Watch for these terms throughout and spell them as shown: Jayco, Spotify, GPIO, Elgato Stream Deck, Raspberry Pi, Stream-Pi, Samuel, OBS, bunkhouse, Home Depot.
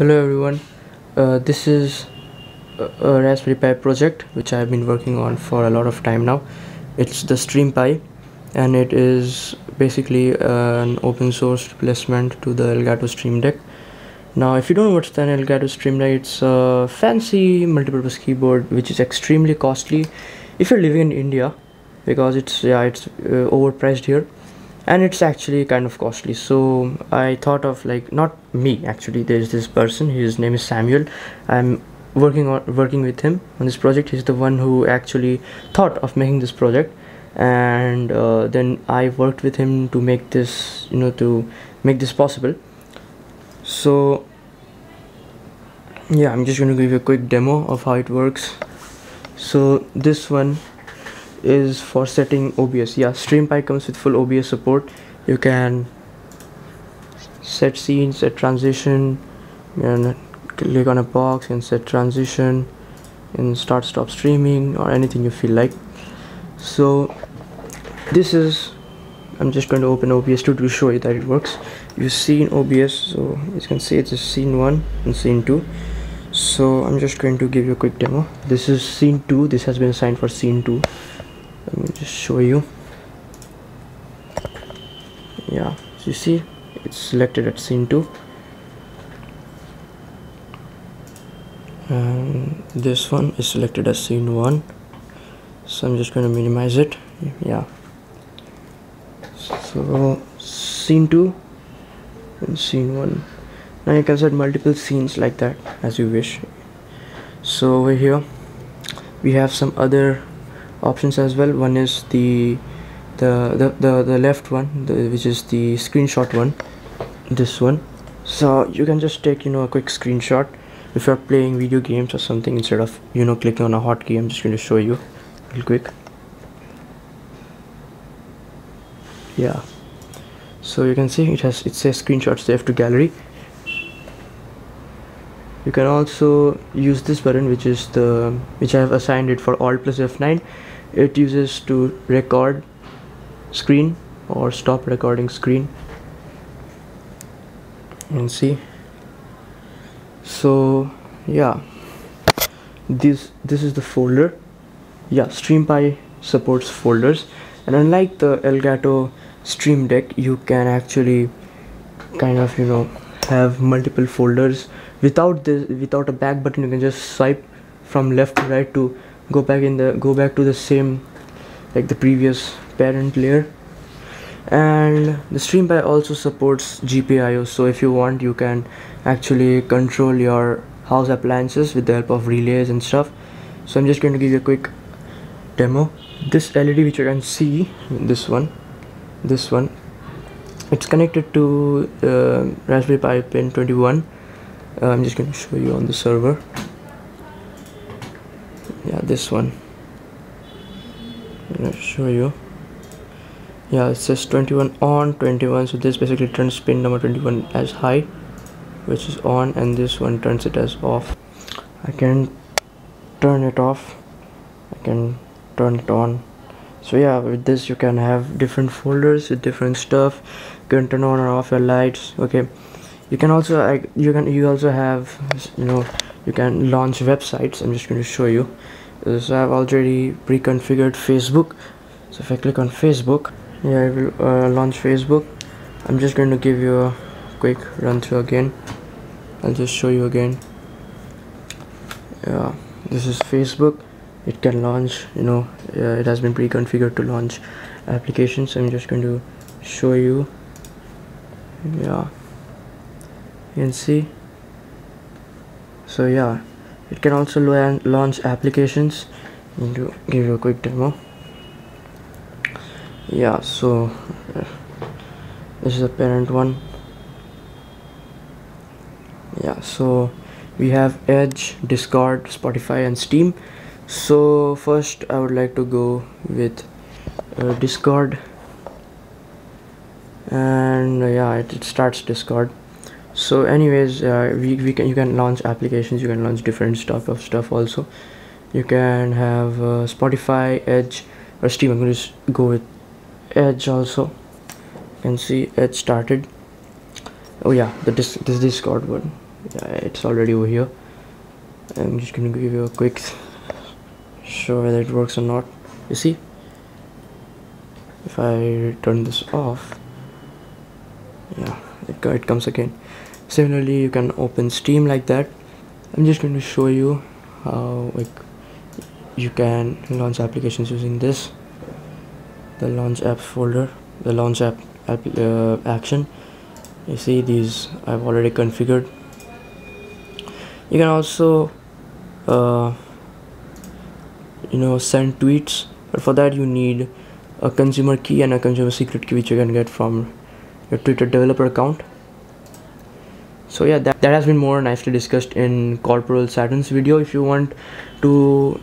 Hello everyone, this is a Raspberry Pi project which I've been working on for a lot of time now. It's the Stream Pi, and it is basically an open source replacement to the Elgato Stream Deck. Now if you don't know what's an Elgato Stream Deck, it's a fancy multipurpose keyboard which is extremely costly if you're living in India, because it's overpriced here, and it's actually kind of costly. So I thought of, like, not me actually, there's this person, his name is Samuel. I'm working with him on this project. He's the one who actually thought of making this project, and then I worked with him to make this, you know, to make this possible. So yeah, I'm just going to give you a quick demo of how it works. So this one is for setting OBS. Yeah, Stream Pi comes with full OBS support. You can set scene, set transition, and click on a box and set transition and start stop streaming or anything you feel like. So this is, I'm just going to open OBS to show you that it works. You see in OBS, so as you can see, it's scene 1 and scene 2. So I'm just going to give you a quick demo. This is scene 2. This has been assigned for scene 2. Let me just show you. Yeah, so you see it's selected at scene 2, and this one is selected as scene 1. So I'm just going to minimize it. Yeah, so scene 2 and scene 1. Now you can set multiple scenes like that as you wish. So over here we have some other options as well. One is the left one, which is the screenshot one, this one. So you can just take, you know, a quick screenshot if you're playing video games or something, instead of, you know, clicking on a hotkey. I'm just going to show you real quick. Yeah, so you can see it says screenshots saved to gallery. You can also use this button, which is which I have assigned it for Alt+F9. It uses to record screen or stop recording screen. And see, so yeah, this is the folder. Yeah, Stream Pi supports folders, and unlike the Elgato Stream Deck, you can actually kind of, you know, have multiple folders. Without a back button, you can just swipe from left to right to go back to the same, like the previous parent layer. And the Stream Pi also supports GPIO, so if you want, you can actually control your house appliances with the help of relays and stuff. So I'm just going to give you a quick demo. This LED, which you can see, this one, it's connected to Raspberry Pi pin 21. I'm just going to show you on the server. Yeah, this one. I'm going to show you. Yeah, it says 21 on 21. So this basically turns pin number 21 as high, which is on, and this one turns it as off. I can turn it off. I can turn it on. So yeah, with this you can have different folders with different stuff. You can turn on or off your lights. Okay, you can also you can launch websites. I'm just going to show you. So I've already pre-configured Facebook. So if I click on Facebook, yeah, I will launch Facebook. I'm just going to give you a quick run through again. I'll just show you again. Yeah, this is Facebook. It can launch, you know, it has been pre-configured to launch applications. I'm just going to show you. Yeah, you can see. So yeah, it can also launch applications. I'm going to give you a quick demo. Yeah, so this is the parent one. Yeah, so we have Edge, Discord, Spotify, and Steam. So first I would like to go with Discord, and yeah, it starts Discord. So anyways, you can launch applications, you can launch different stuff also. You can have Spotify, Edge, or Steam. I'm going to go with Edge also. You can see Edge started. Oh yeah, the Discord one. it's already over here. I'm just gonna give you a quick show whether it works or not. You see, if I turn this off, yeah, it comes again. Similarly, you can open Steam like that. I'm just going to show you how you can launch applications using this, the launch apps folder, the launch app action. You see, these I've already configured. You can also send tweets, but for that you need a consumer key and a consumer secret key, which you can get from your Twitter developer account. So yeah, that has been more nicely discussed in Corporal Saturn's video. If you want to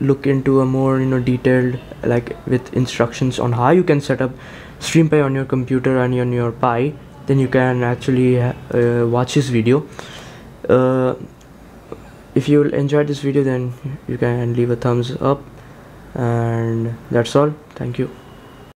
look into a more detailed, like with instructions on how you can set up Stream Pi on your computer and on your Pi, then you can actually watch this video. If you enjoyed this video, then you can leave a thumbs up, and that's all. Thank you.